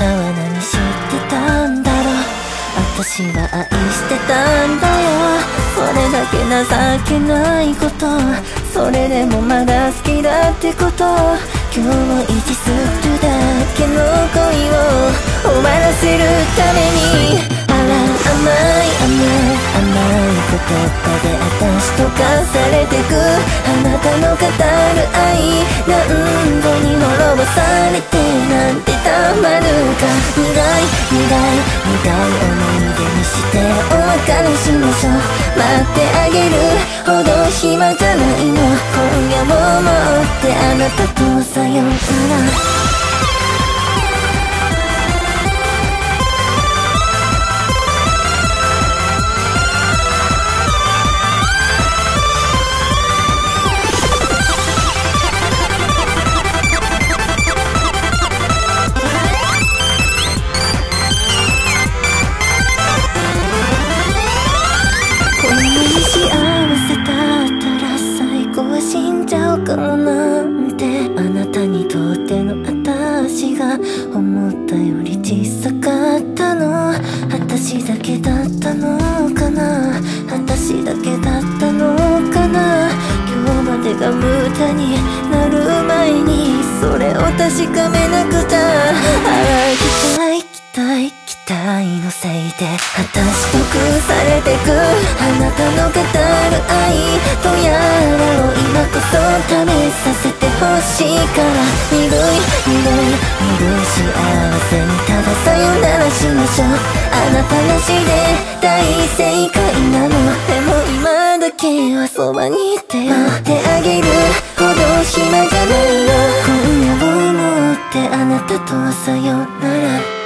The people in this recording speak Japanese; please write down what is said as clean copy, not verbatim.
たは何知ってたんだろう、私は愛してたんだよ。それだけ情けないこと、それでもまだ好きだってこと、今日も維持するだけの恋を終わらせるために、あら甘い言葉で私と化されてく、あなたの語る愛何度に滅ぼされてなんてたまるか。苦い思い出にしてお別れしましょう。待ってあげるほど暇じゃないの、今夜も待ってあなたとさようなら。なんてあなたにとっての私が思ったより小さかったの、私だけだったのかな、私だけだったのかな。今日までが無駄になる前にそれを確かめなくちゃ。あら期待のせいで私と崩されてく、あなたの語る愛とやらを今こそ試させてほしいから、鈍い幸せにたださよならしましょう。あなたなしで大正解なの、でも今だけはそばにいてよ。待ってあげるほど暇じゃないよ、今夜を持ってあなたとさよなら。